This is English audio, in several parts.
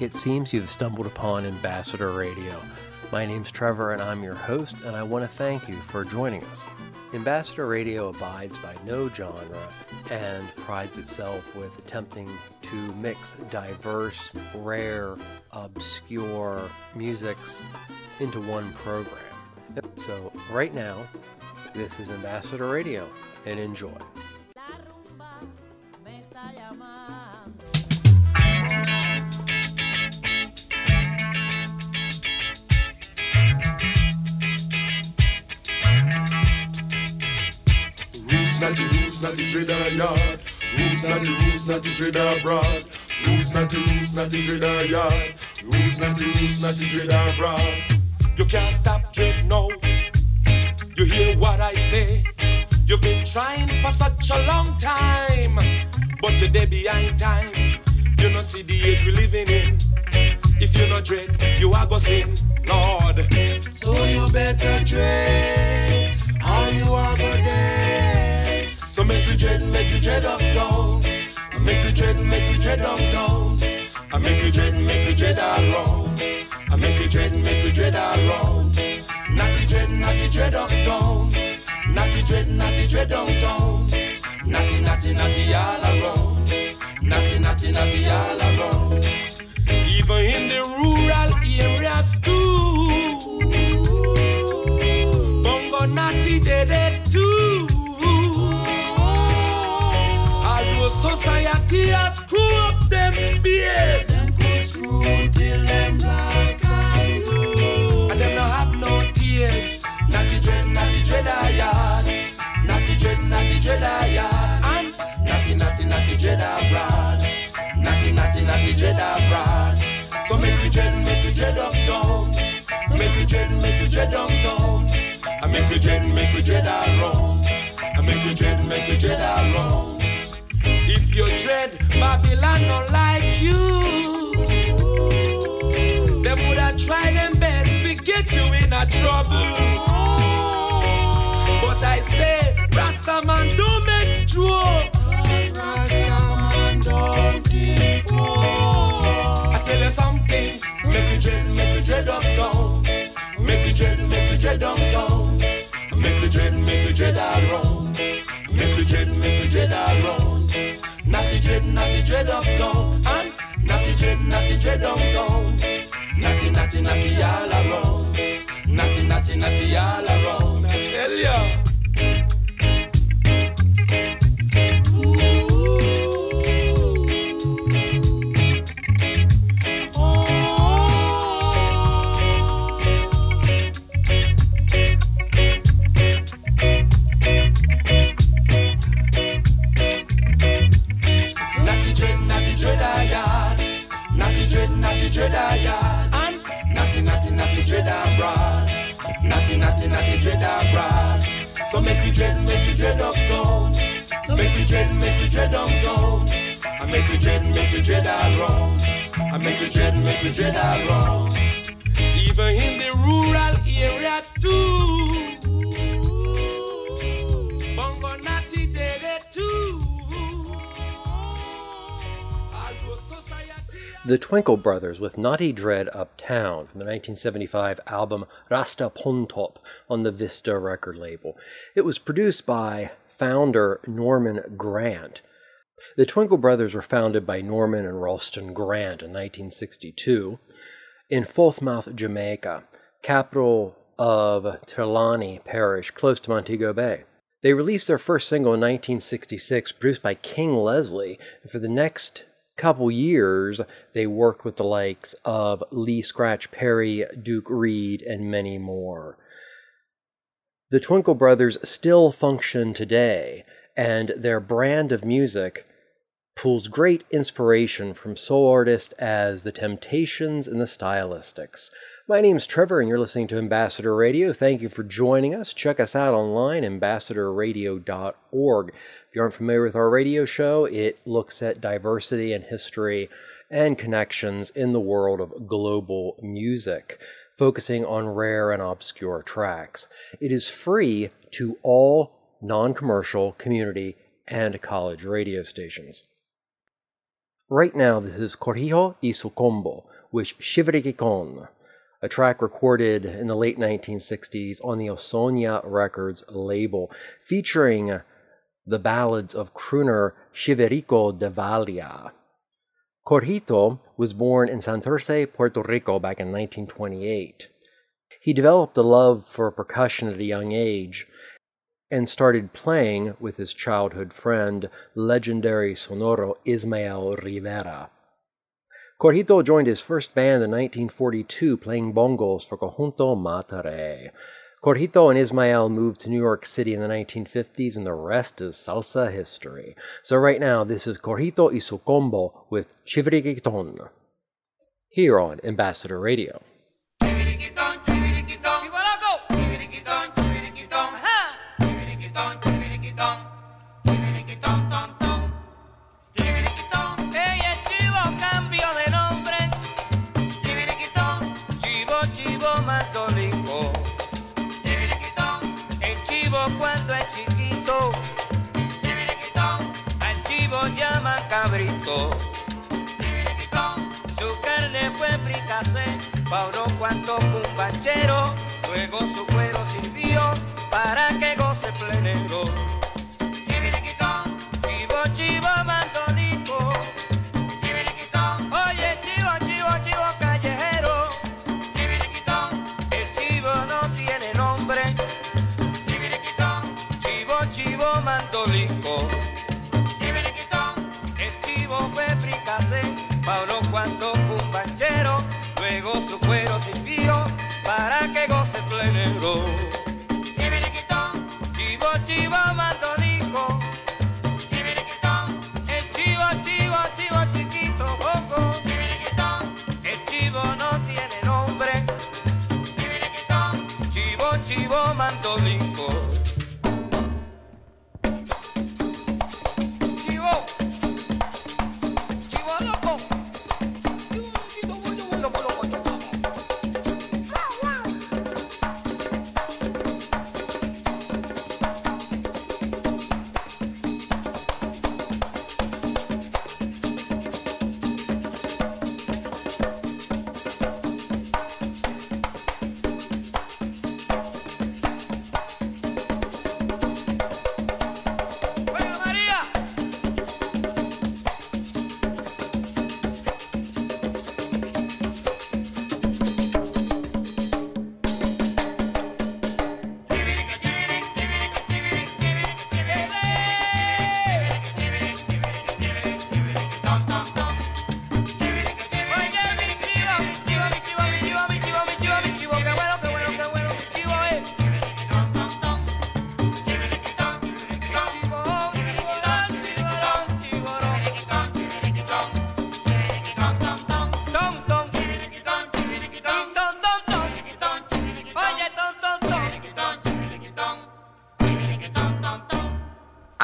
It seems you've stumbled upon Ambassador Radio. My name's Trevor and I'm your host, and I want to thank you for joining us. Ambassador Radio abides by no genre and prides itself with attempting to mix diverse, rare, obscure musics into one program. So right now, this is Ambassador Radio, and enjoy. Roots, not the dread of yard. Roots, not the dread abroad. Roots, not the dread of yard. Roots, not the dread abroad. You can't stop dread now. You hear what I say? You've been trying for such a long time, but you're dead behind time. You don't see the age we're living in. If you're not dread, you are gonna sin, Lord. So you better dread, or you are gonna dead. So make you dread uptown. Make you dread uptown. I make you dread around. I make you dread around. Naughty dread uptown. Naughty dread downtown. Naughty all around. Naughty all around. Even in the rural areas too. Bongo naughty dead too. Society has screwed up them beers. Them go screw till them black and blue. And them no have no tears. Naughty dread a yard. Naughty dread a yard. And naughty dread abroad. Naughty dread abroad. So make you dread uptown. Make you dread uptown. I make you dread around. I make you dread around. If you dread, Babylon not like you. Them would have tried them best to get you in a trouble. But I say, Rastaman don't make joke. Rastaman don't keep war. I tell you something, make you dread uptown. Make you dread uptown. Make you dread around. Make you dread around. Naughty dread uptown, and naughty dread downtown. Naughty all around, naughty all around. I tell ya. Ooh. Oh. Dread a yard, and naughty dread abroad. Naughty dread abroad. So make you dread uptown. Make you dread downtown. I make you dread around. I make you dread around. Even in the rural areas too. Bongo naughty day too. The Twinkle Brothers with Naughty Dread Uptown from the 1975 album Rasta Pontop on the Vista record label. It was produced by founder Norman Grant. The Twinkle Brothers were founded by Norman and Ralston Grant in 1962 in Falmouth, Jamaica, capital of Trelawney Parish, close to Montego Bay. They released their first single in 1966, produced by King Leslie, and for the next couple years, they worked with the likes of Lee Scratch Perry, Duke Reid, and many more. The Twinkle Brothers still function today, and their brand of music pulls great inspiration from soul artists as the Temptations and the Stylistics. My name's Trevor, and you're listening to Ambassador Radio. Thank you for joining us. Check us out online, ambassadorradio.org. If you aren't familiar with our radio show, it looks at diversity and history and connections in the world of global music, focusing on rare and obscure tracks. It is free to all non-commercial community and college radio stations. Right now, this is Cortijo y su Combo, with Shiverikikon, a track recorded in the late 1960s on the Osonia Records label, featuring the ballads of crooner Chivirico Dávila. Cortijo was born in Santurce, Puerto Rico back in 1928. He developed a love for percussion at a young age and started playing with his childhood friend, legendary sonoro Ismael Rivera. Cortijo joined his first band in 1942 playing bongos for Cojunto Matare. Cortijo and Ismael moved to New York City in the 1950s, and the rest is salsa history. So right now, this is Cortijo y su Combo with Shiverikikon, here on Ambassador Radio. Su carne fue fricase pa' unos cuantos cumbancheros, luego su cuero sirvió para que goce plenero. Chiviriquitón, chivo, chivo, mandolico. Chiviriquitón, oye, chivo, chivo, chivo callejero. Chiviriquitón, el chivo no tiene nombre. Chiviriquitón, chivo, chivo, mandolico. Pablo cuando fue un banchero, luego su cuero sirvió para que goce plenero. Chiviriquitón, chivo, chivo, mandolico. Chiviriquitón, el chivo, chivo, chivo chiquito, poco. Chiviriquitón, el chivo no tiene nombre. Chiviriquitón, chivo, chivo, mandolico.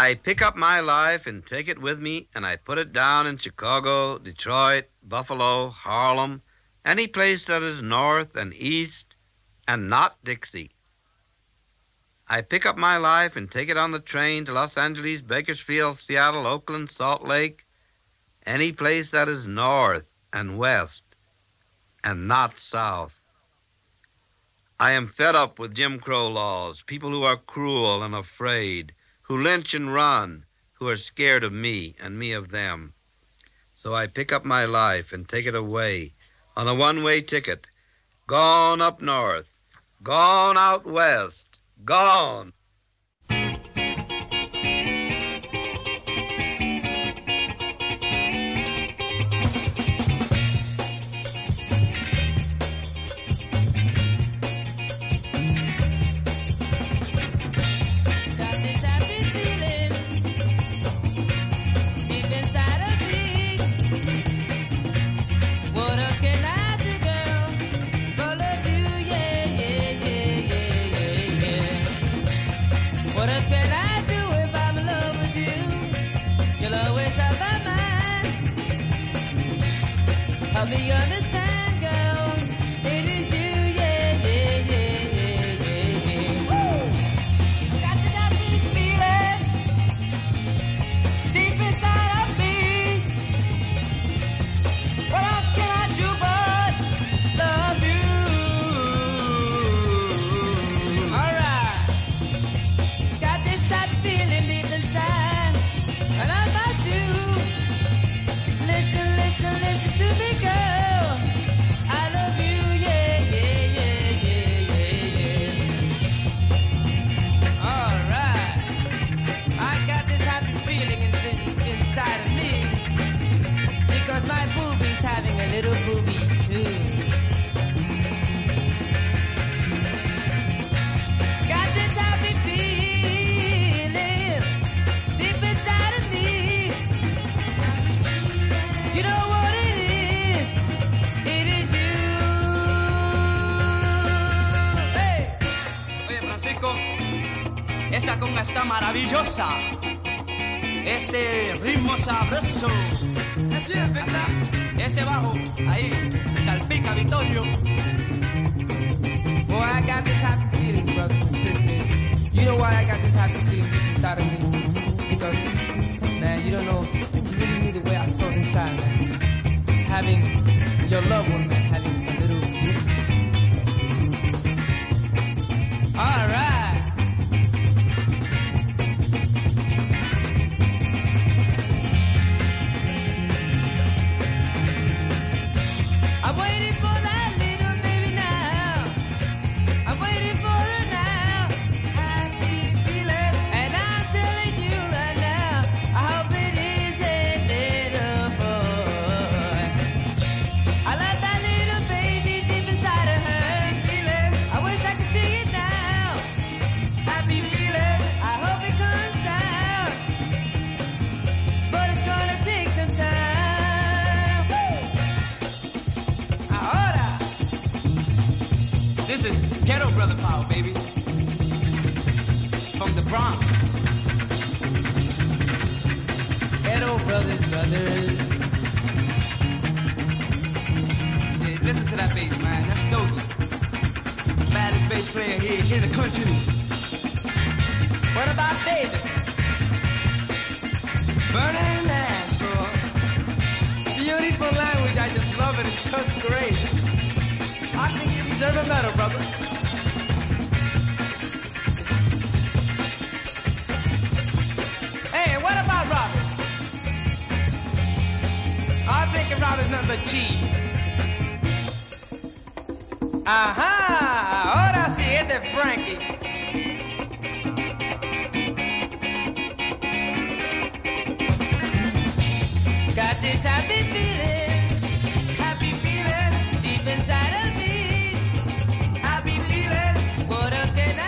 I pick up my life and take it with me, and I put it down in Chicago, Detroit, Buffalo, Harlem, any place that is north and east and not Dixie. I pick up my life and take it on the train to Los Angeles, Bakersfield, Seattle, Oakland, Salt Lake, any place that is north and west and not south. I am fed up with Jim Crow laws, people who are cruel and afraid, who lynch and run, who are scared of me and me of them. So I pick up my life and take it away on a one-way ticket. Gone up north, gone out west, gone. Help me understand, girl, it is you, yeah, yeah, yeah, yeah, yeah, yeah. Woo! Got the happy feeling, little booby too. Got this happy feeling deep inside of me. You know what it is? It is you. Hey. Oye, Francisco, esa conga está maravillosa. Ese ritmo sabroso. Así es, ¿verdad? Ese bajo, ahí, salpica, Vittorio. Boy, I got this happy feeling, brothers and sisters. You know why I got this happy feeling inside of me? Because, man, you don't know, you really knew the way I felt inside, man. Having your loved one, man, having a little... All right. Ghetto Brother Power, baby. From the Bronx. Ghetto Brothers, brothers. Yeah, listen to that bass, man. That's dope. Baddest bass player here in the country. What about David? Burning ass, bro. Beautiful language. I just love it. It's just great. I think you deserve a medal, brother. Robin's nothing but cheese. Ajá, ahora sí, ese es Frankie. Got this happy feeling deep inside of me. Happy feeling, what else can I?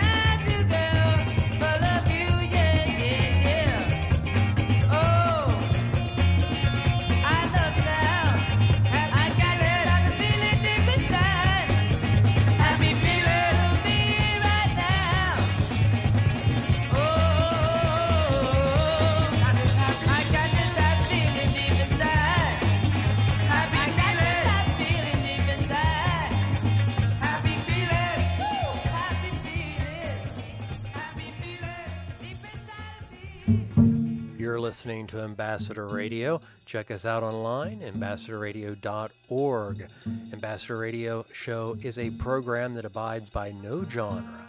You're listening to Ambassador Radio. Check us out online, ambassadorradio.org. Ambassador Radio Show is a program that abides by no genre.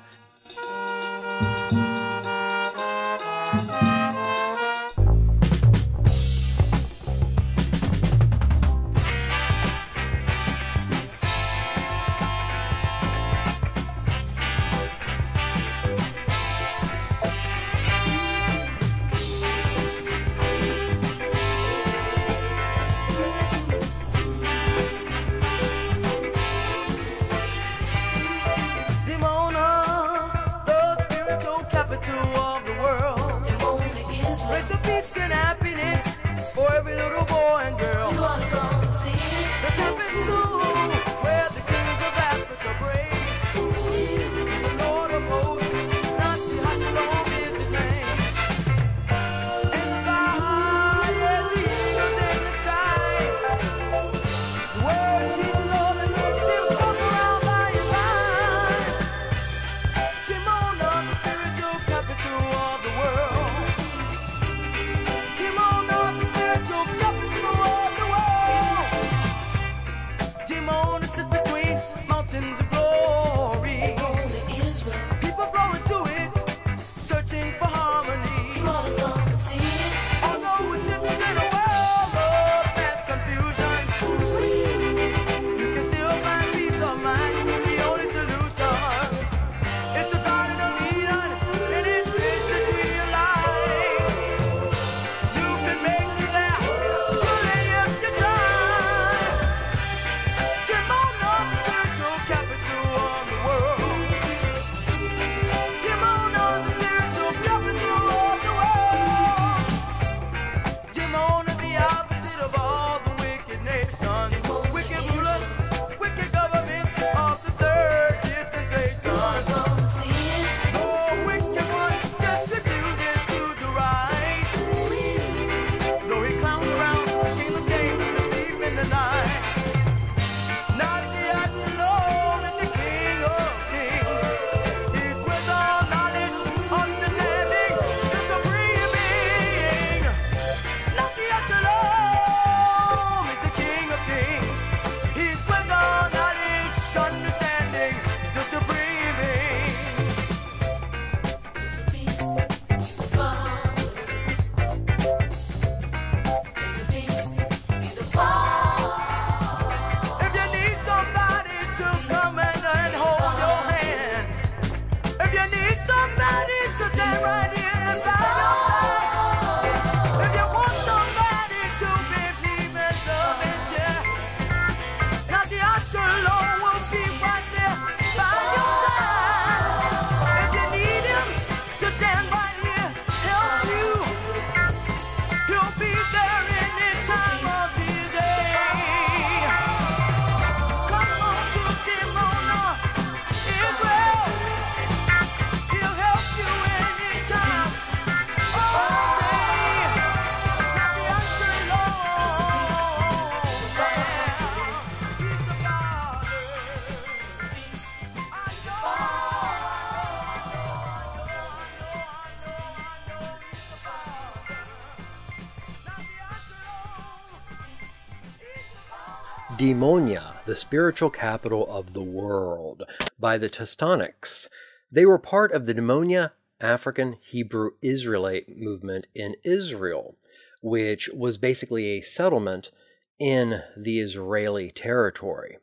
Demonia, the spiritual capital of the world, by the Teutonics. They were part of the Demonia African Hebrew Israelite movement in Israel, which was basically a settlement in the Israeli territory.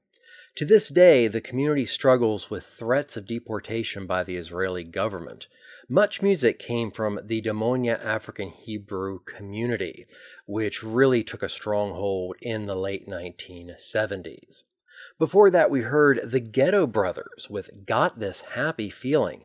To this day, the community struggles with threats of deportation by the Israeli government. Much music came from the Demonia African Hebrew community, which really took a stronghold in the late 1970s. Before that, we heard the Ghetto Brothers with Got This Happy Feeling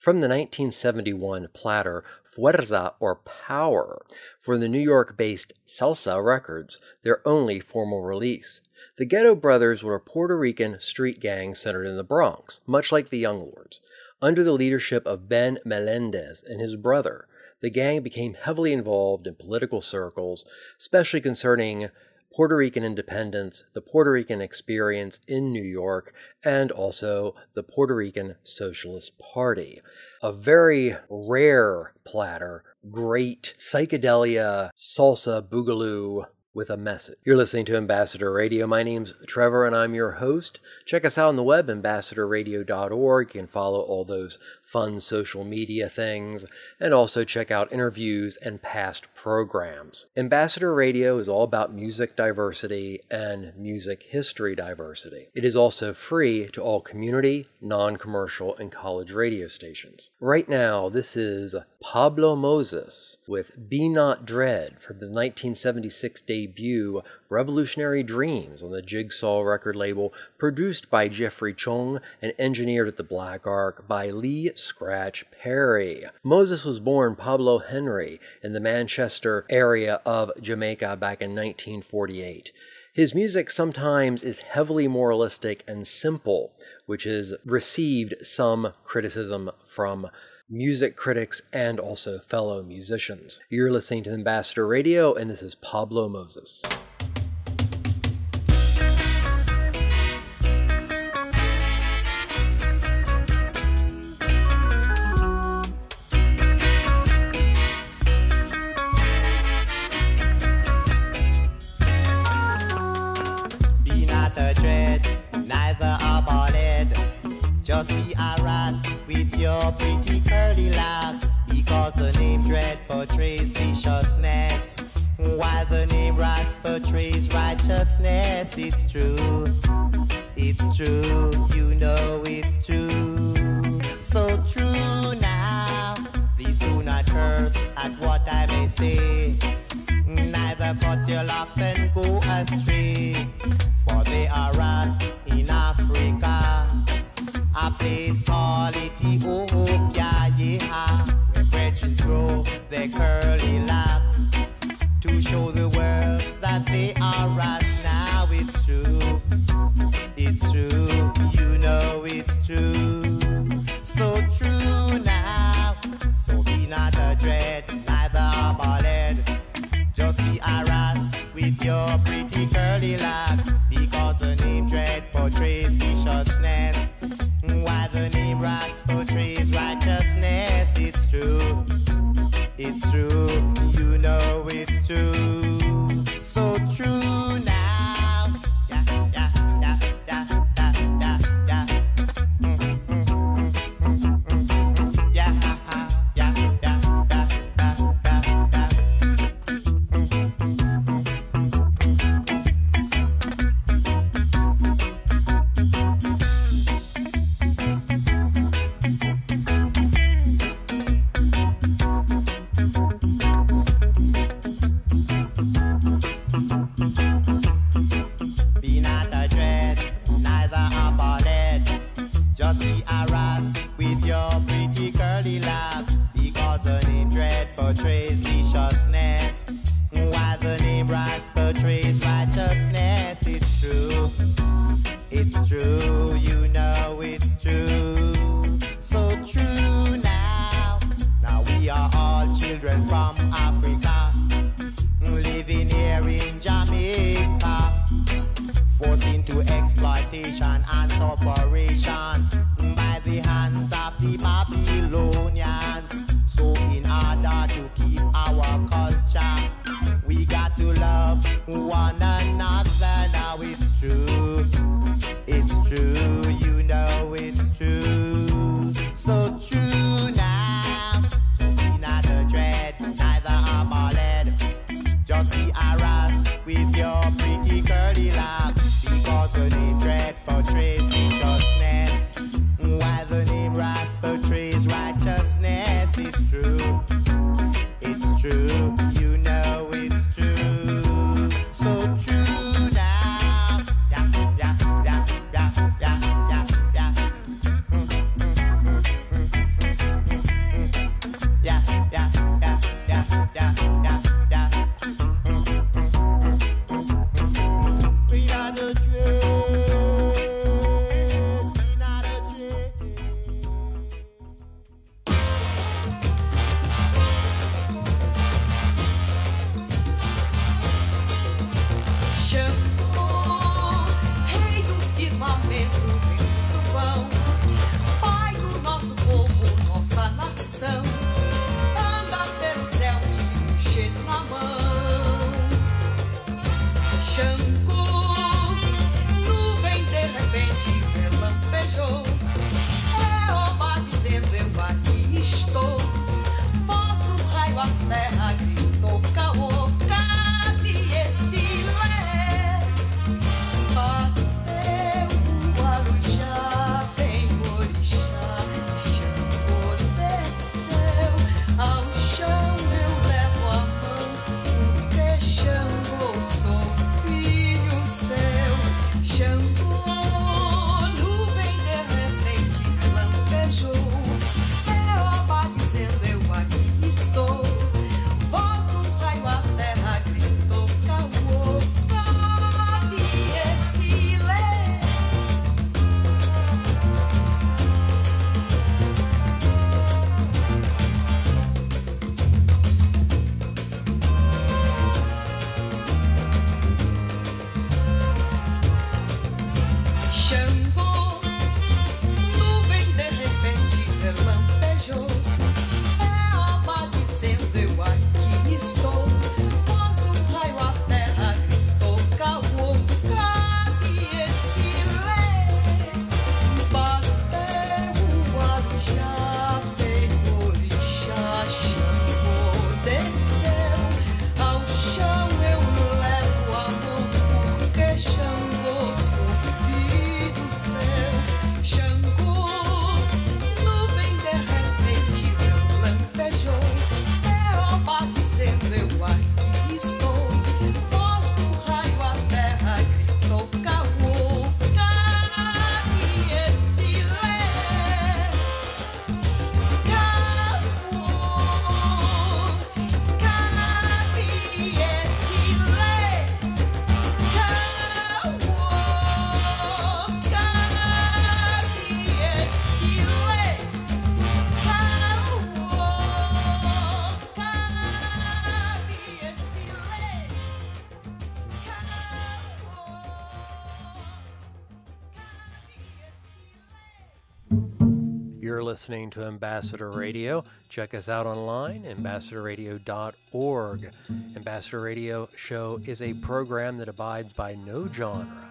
from the 1971 platter Fuerza or Power for the New York-based Salsa Records, their only formal release. The Ghetto Brothers were a Puerto Rican street gang centered in the Bronx, much like the Young Lords. Under the leadership of Ben Melendez and his brother, the gang became heavily involved in political circles, especially concerning Puerto Rican independence, the Puerto Rican experience in New York, and also the Puerto Rican Socialist Party. A very rare platter, great psychedelia, salsa, boogaloo with a message. You're listening to Ambassador Radio. My name's Trevor and I'm your host. Check us out on the web, ambassadorradio.org. You can follow all those fun social media things and also check out interviews and past programs. Ambassador Radio is all about music diversity and music history diversity. It is also free to all community, non-commercial, and college radio stations. Right now, this is Pablo Moses with Be Not Dread from his 1976 debut Revolutionary Dreams on the Jigsaw record label, produced by Jeffrey Chung and engineered at the Black Ark by Lee Scratch Perry. Moses was born Pablo Henry in the Manchester area of Jamaica back in 1948. His music sometimes is heavily moralistic and simple, which has received some criticism from music critics and also fellow musicians. You're listening to Ambassador Radio, and this is Pablo Moses. Be not a dread, neither a bonnet. Just be a rat with your pretty curly locks, because the name Dread portrays viciousness, while the name Rats portrays righteousness. It's true, you know it's true, so true now. Please do not curse at what I may say, neither cut your locks and go astray, for they are rats in Africa, a place called Ethiopia, yeah, where brethrens grow their curly locks to show the world that they are rats. Now it's true, you know it's true, so true now. So be not a dread, neither a bonnet. Just be a rat with your pretty curly locks, because the name Dread portrays viciousness, why the name Rats portrays righteousness. It's true, you know it's true, so true now. Yeah, yeah, yeah, yeah, yeah, yeah, yeah. Yeah, yeah, yeah, yeah, yeah, yeah. It's You're listening to Ambassador Radio. Check us out online, ambassadorradio.org. Ambassador Radio Show is a program that abides by no genre.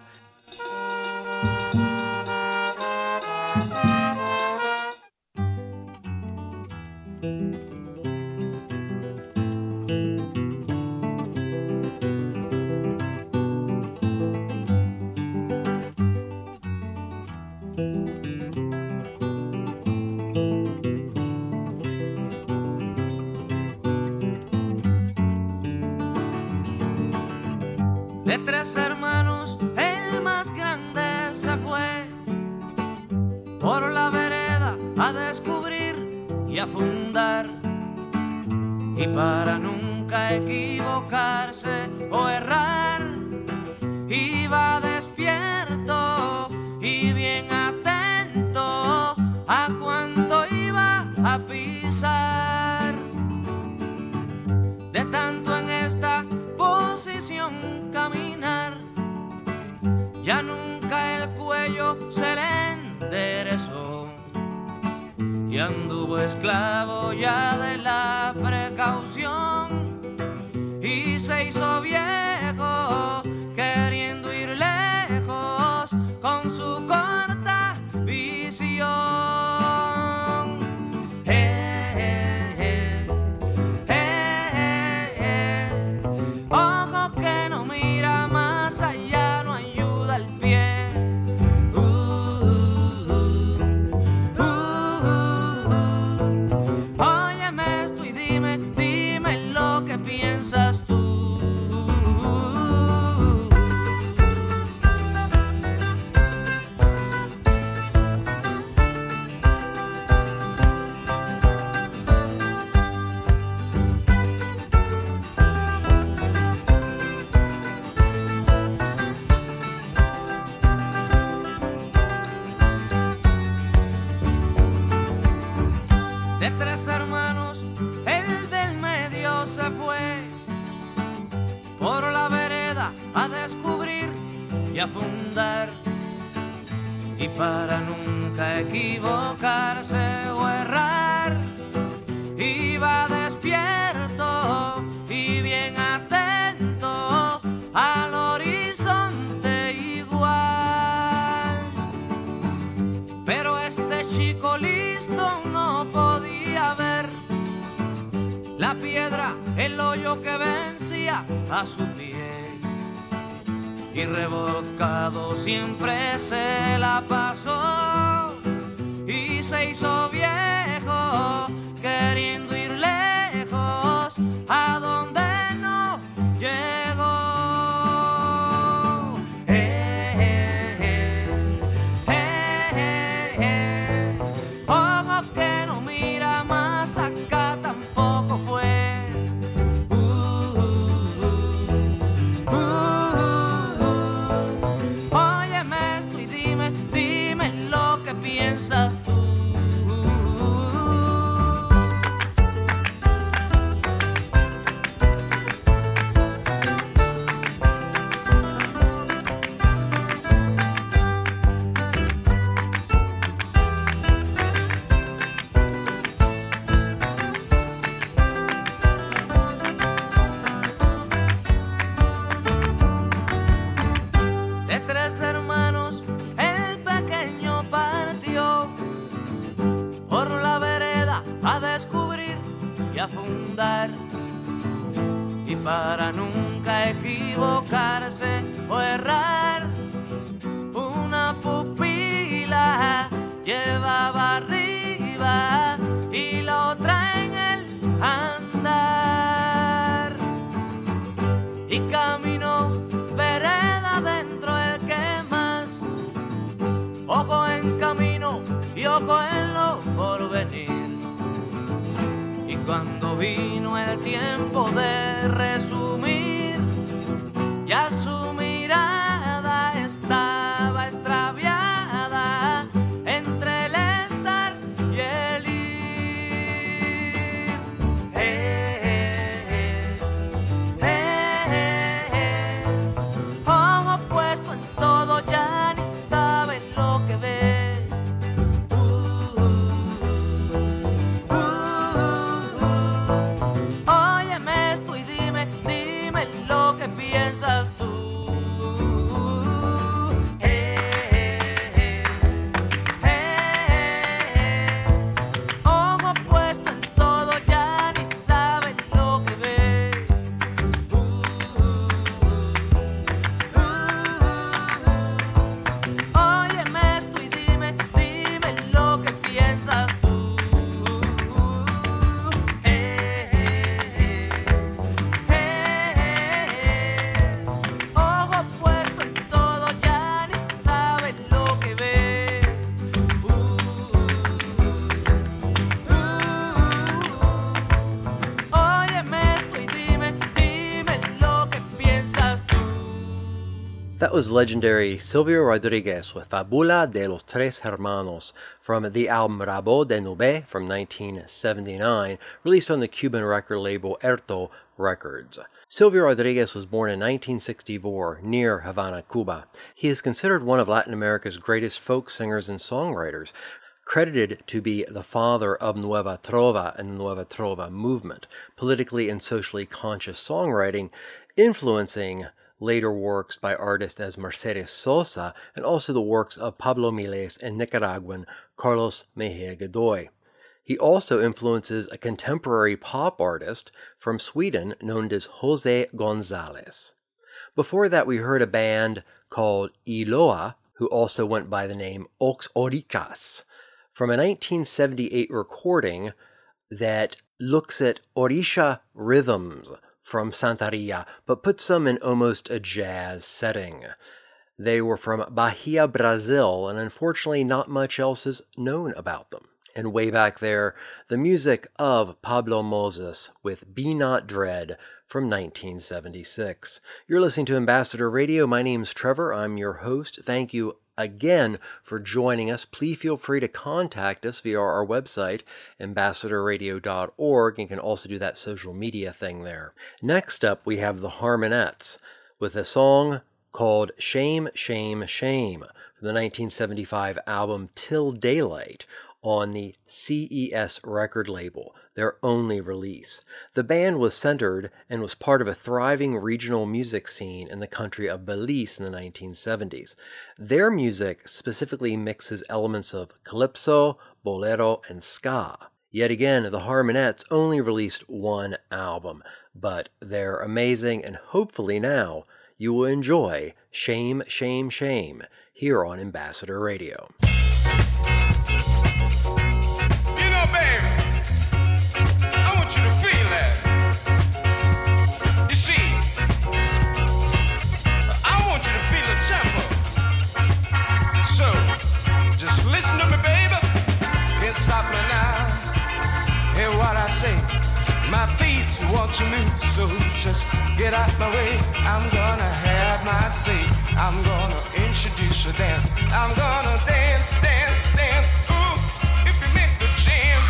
Dime lo que piensas tú. va a descubrir y a fundar. Y para nunca equivocarse o errar, iba despierto y bien atento al horizonte igual. Pero este chico listo no podía ver la piedra, el hoyo que vencía a su pie. Y rebocado siempre se la pasó y se hizo viejo queriendo ir lejos a donde no llegó. Ojos que no mira más acá tampoco fue. Y para nunca equivocarse o errar, una pupila llevaba arriba y la otra en el andar. Y caminó vereda dentro el que más, ojo en camino y ojo en lo porvenir. Cuando vino el tiempo de resumir, ya su mirada estaba extraviada entre el estar y el ir. Ojo puesto en todo, ya ni sabe lo que ve. That was legendary Silvio Rodriguez with Fabula de los Tres Hermanos from the album Rabo de Nube from 1979, released on the Cuban record label Erto Records. Silvio Rodriguez was born in 1964 near Havana, Cuba. He is considered one of Latin America's greatest folk singers and songwriters, credited to be the father of Nueva Trova and the Nueva Trova movement, politically and socially conscious songwriting, influencing later works by artists as Mercedes Sosa and also the works of Pablo Miles and Nicaraguan Carlos Mejia Godoy. He also influences a contemporary pop artist from Sweden known as Jose Gonzalez. Before that, we heard a band called Iloa, who also went by the name Ox Oricas, from a 1978 recording that looks at Orisha rhythms from Santeria, but put some in almost a jazz setting. They were from Bahia, Brazil, and unfortunately not much else is known about them. And way back there, the music of Pablo Moses with Be Not Dread from 1976. You're listening to Ambassador Radio. My name's Trevor. I'm your host. Thank you again for joining us. Please feel free to contact us via our website, ambassadorradio.org, and you can also do that social media thing there. Next up, we have the Harmonettes with a song called Shame, Shame, Shame from the 1975 album Till Daylight on the CES record label, their only release. The band was centered and was part of a thriving regional music scene in the country of Belize in the 1970s. Their music specifically mixes elements of calypso, bolero, and ska. Yet again, the Harmonettes only released one album, but they're amazing, and hopefully now you will enjoy Shame, Shame, Shame here on Ambassador Radio. My feet want to move, so just get out my way. I'm gonna have my say. I'm gonna introduce a dance. I'm gonna dance, dance, dance. Ooh, if you make the chance.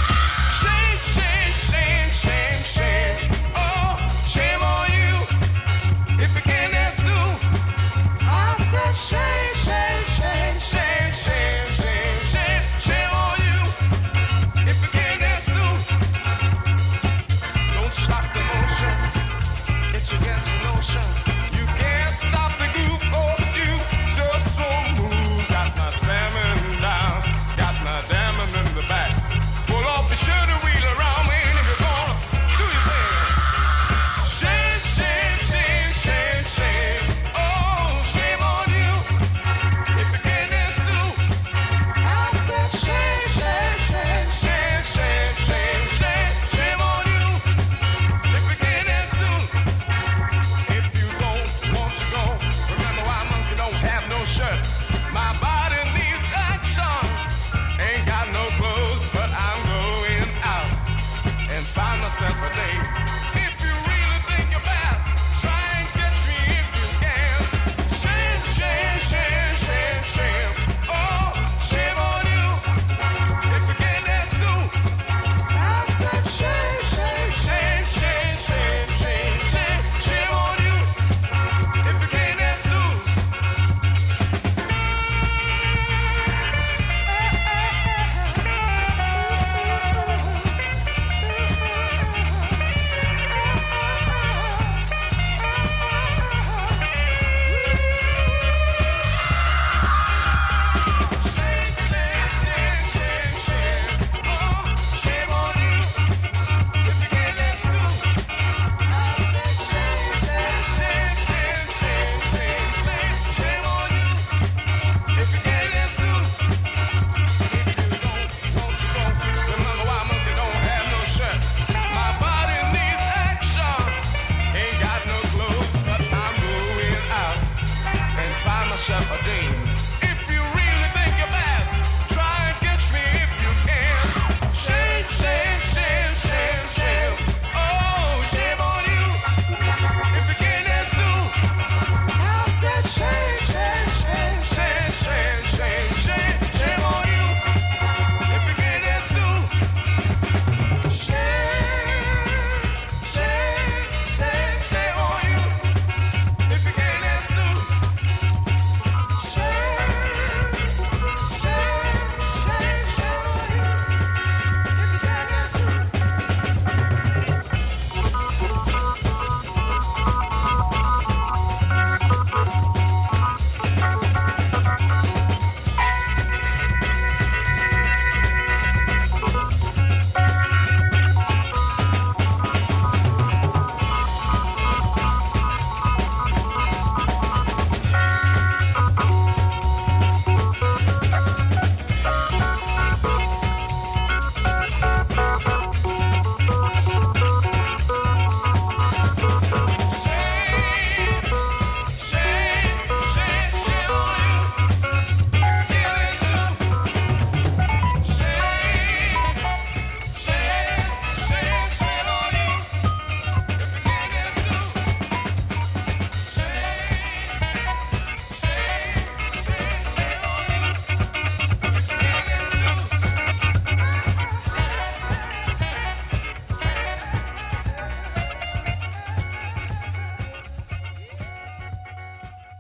Shame, shame, shame, shame, shame. Oh, shame on you. If you can't dance, do. I said shame, shame, shame, shame, shame, shame, shame, shame on you. If you can't dance, stop the motion, it's your dance motion. You can't stop the group, oh, you just won't move. Got my salmon down, got my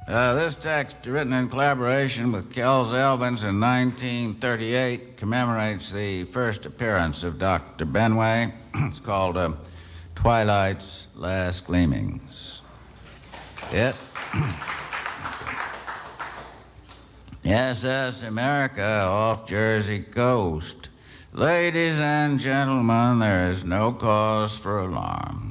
This text, written in collaboration with Kells Elvins in 1938, commemorates the first appearance of Dr. Benway. It's called Twilight's Last Gleamings. SS America off Jersey coast. Ladies and gentlemen, there is no cause for alarm.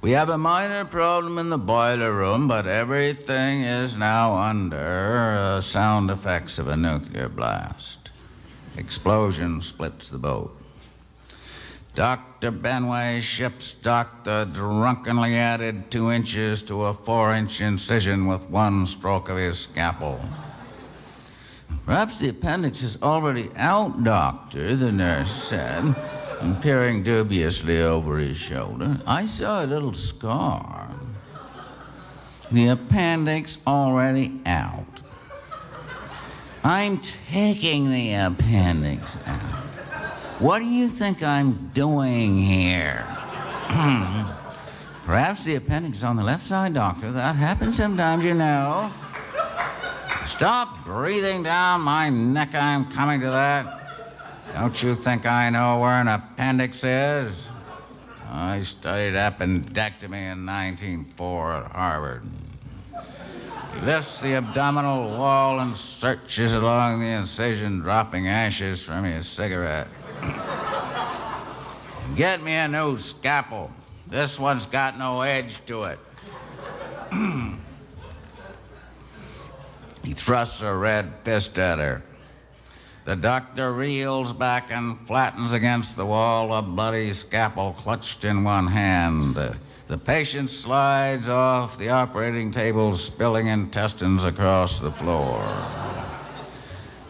We have a minor problem in the boiler room, but everything is now under sound effects of a nuclear blast. Explosion splits the boat. Dr. Benway's ship's doctor drunkenly added 2 inches to a 4-inch incision with one stroke of his scalpel. Perhaps the appendix is already out, doctor, the nurse said, and peering dubiously over his shoulder. I saw a little scar. The appendix already out. I'm taking the appendix out. What do you think I'm doing here? Perhaps the appendix is on the left side, doctor. That happens sometimes, you know. Stop breathing down my neck, I'm coming to that. Don't you think I know where an appendix is? I studied appendectomy in 1904 at Harvard. He lifts the abdominal wall and searches along the incision, dropping ashes from his cigarette. Get me a new scalpel. This one's got no edge to it. He thrusts a red fist at her. The doctor reels back and flattens against the wall, a bloody scalpel clutched in one hand. The patient slides off the operating table, spilling intestines across the floor.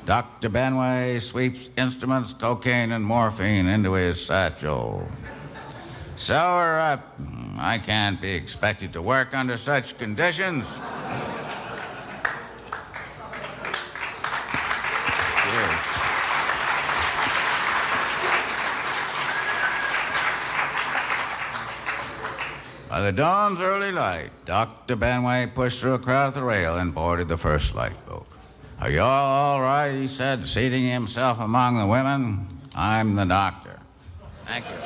Dr. Benway sweeps instruments, cocaine, and morphine into his satchel. Sew her up. I can't be expected to work under such conditions. By the dawn's early light, Dr. Benway pushed through a crowd at the rail and boarded the first lifeboat. Are you all right, he said, seating himself among the women. I'm the doctor. Thank you.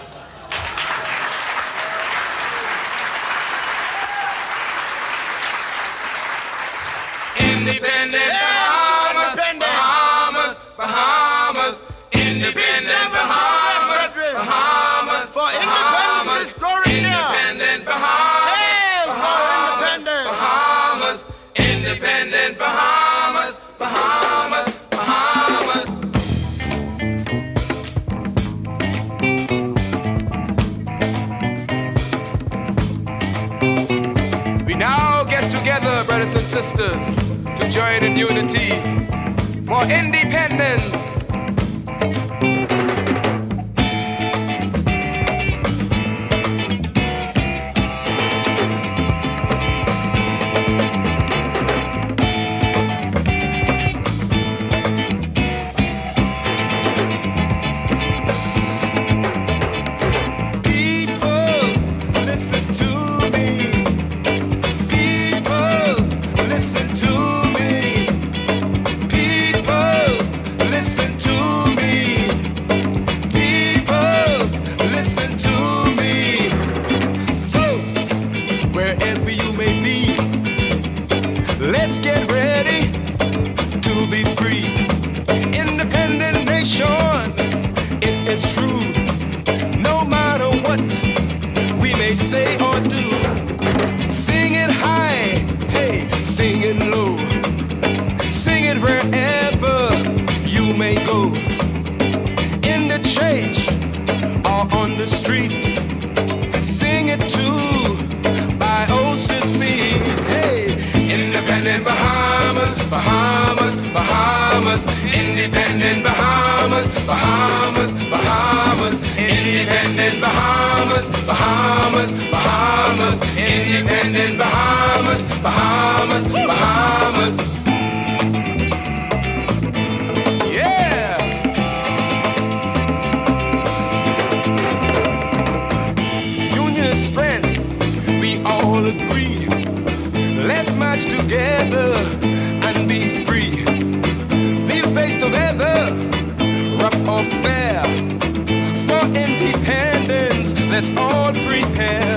Independent Bahamas, Bahamas, Bahamas, independent Bahamas, Bahamas, for independence is glory. Independent Bahamas, hey, Bahamas, Bahamas, independent Bahamas, Bahamas, Bahamas. We now get together, brothers and sisters, to join in unity for independence. march together and be free. We'll face the weather, rough or fair. For independence, let's all prepare.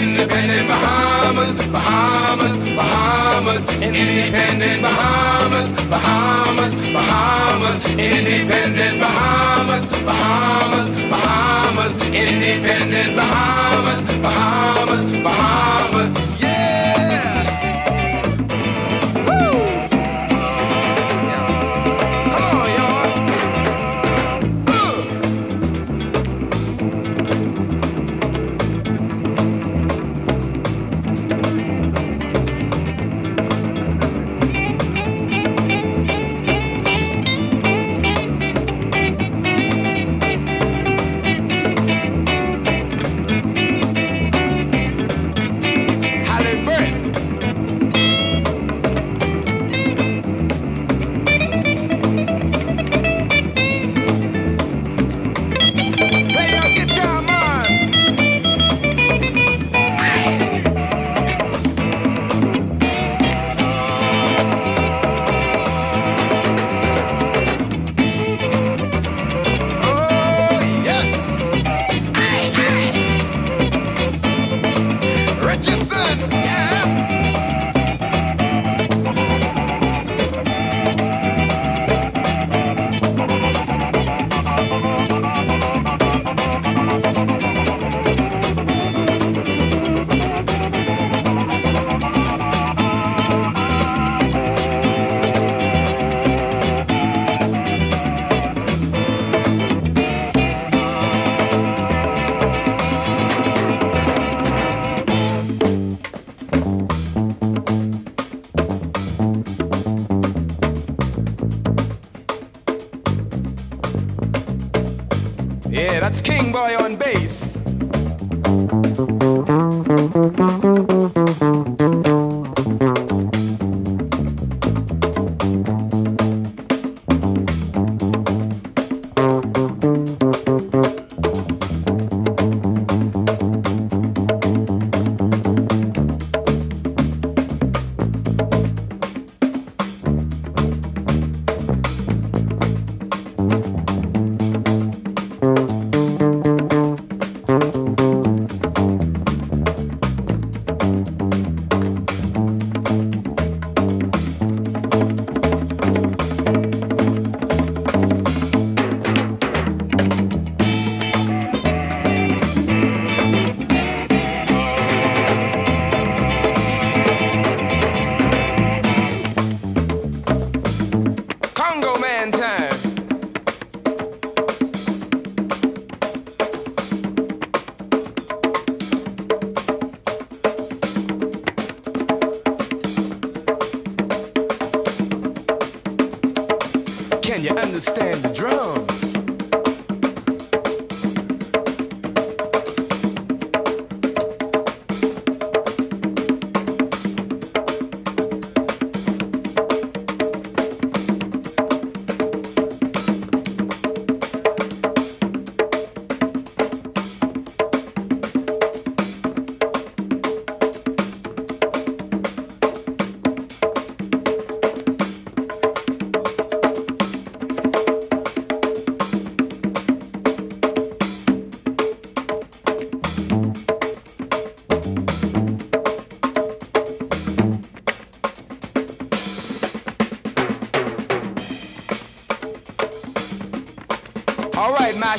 Independent Bahamas, Bahamas, Bahamas. Independent Bahamas, Bahamas, Bahamas. Independent Bahamas, Bahamas, Bahamas. Independent Bahamas, Bahamas, Bahamas.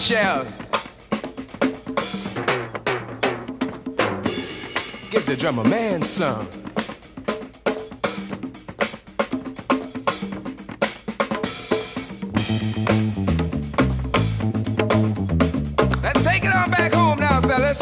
Shell. Give the drummer man some. Let's take it on back home now, fellas.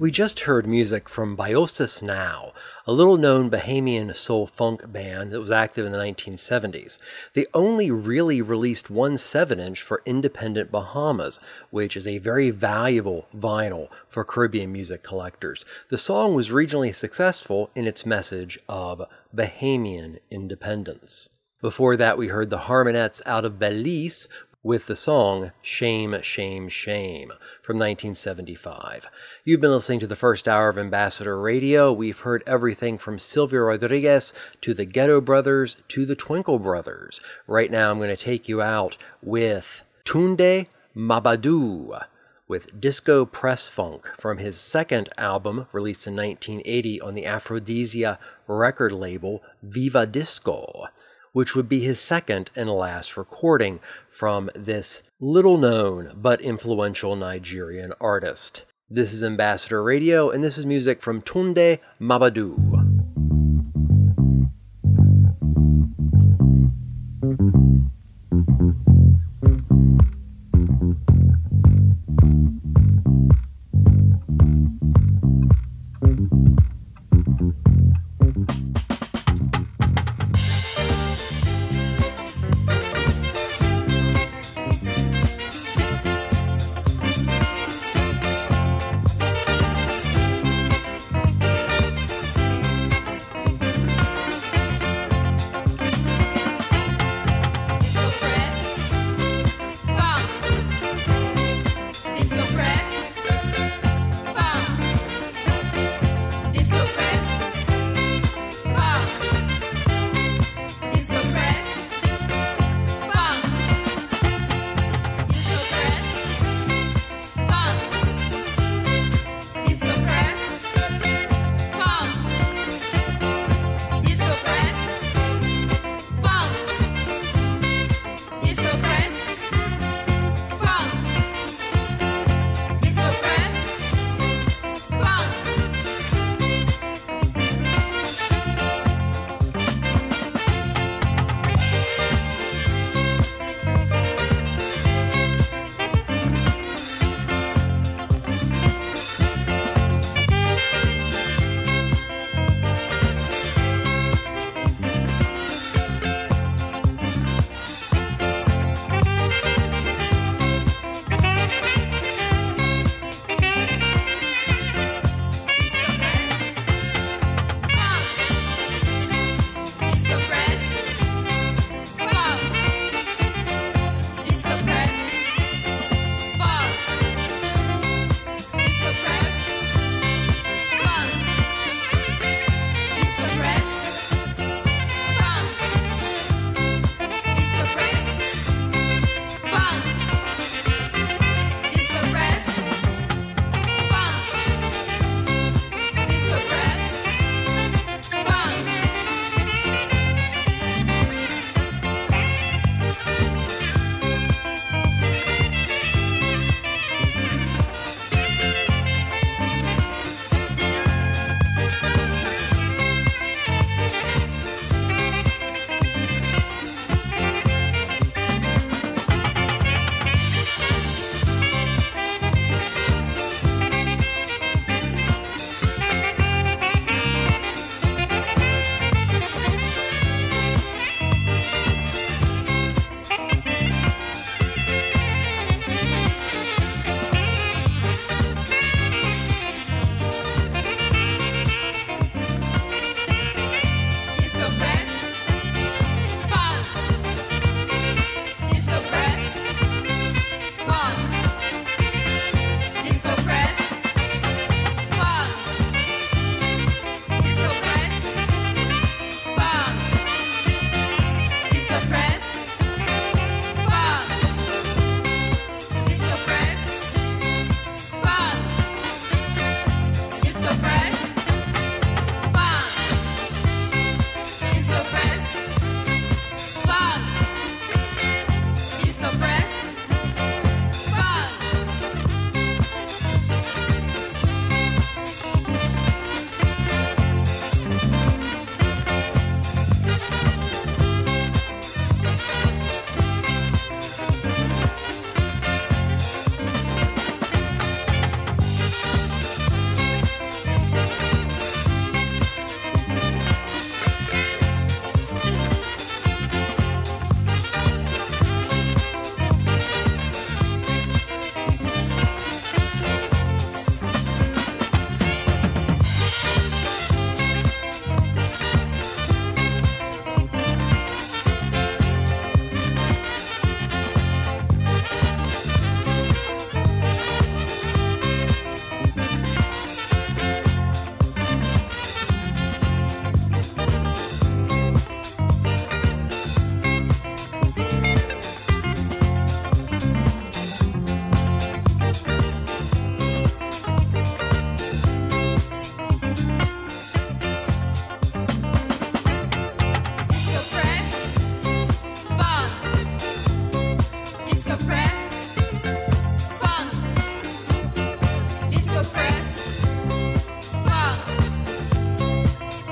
We just heard music from Biosis Now, a little-known Bahamian soul-funk band that was active in the 1970s. They only really released one 7-inch for Independent Bahamas, which is a very valuable vinyl for Caribbean music collectors. The song was regionally successful in its message of Bahamian independence. Before that, we heard the Harmonettes out of Belize with the song Shame, Shame, Shame from 1975. You've been listening to the first hour of Ambassador Radio. We've heard everything from Silvio Rodriguez to the Ghetto Brothers to the Twinkle Brothers. Right now I'm going to take you out with Tunde Mabadou with Disco Press Funk from his second album released in 1980 on the Aphrodisia record label Viva Disco, which would be his second and last recording from this little-known but influential Nigerian artist. This is Ambassador Radio, and this is music from Tunde Mabadou.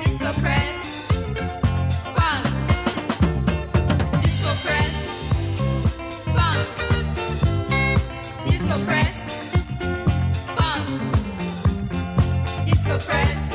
Disco press, funk, disco press.